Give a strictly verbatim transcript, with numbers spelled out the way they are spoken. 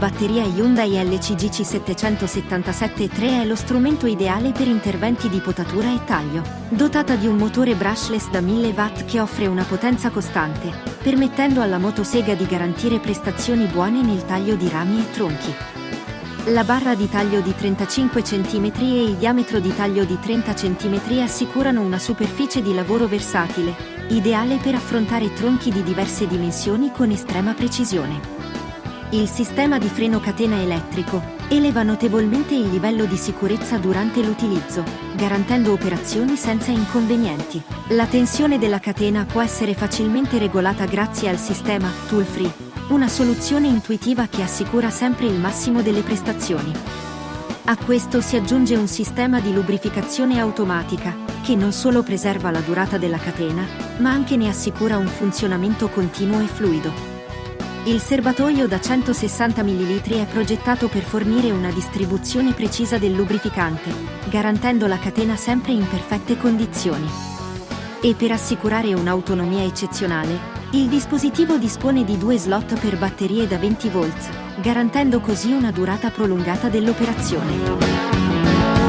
batteria Hyundai L C G C settecentosettantasette tre è lo strumento ideale per interventi di potatura e taglio. Dotata di un motore brushless da mille watt che offre una potenza costante, permettendo alla motosega di garantire prestazioni buone nel taglio di rami e tronchi. La barra di taglio di trentacinque centimetri e il diametro di taglio di trenta centimetri assicurano una superficie di lavoro versatile, ideale per affrontare tronchi di diverse dimensioni con estrema precisione. Il sistema di freno catena elettrico eleva notevolmente il livello di sicurezza durante l'utilizzo, garantendo operazioni senza inconvenienti. La tensione della catena può essere facilmente regolata grazie al sistema Tool-Free, una soluzione intuitiva che assicura sempre il massimo delle prestazioni. A questo si aggiunge un sistema di lubrificazione automatica, che non solo preserva la durata della catena, ma anche ne assicura un funzionamento continuo e fluido. Il serbatoio da centosessanta millilitri è progettato per fornire una distribuzione precisa del lubrificante, garantendo la catena sempre in perfette condizioni. E per assicurare un'autonomia eccezionale, il dispositivo dispone di due slot per batterie da venti volt, garantendo così una durata prolungata dell'operazione.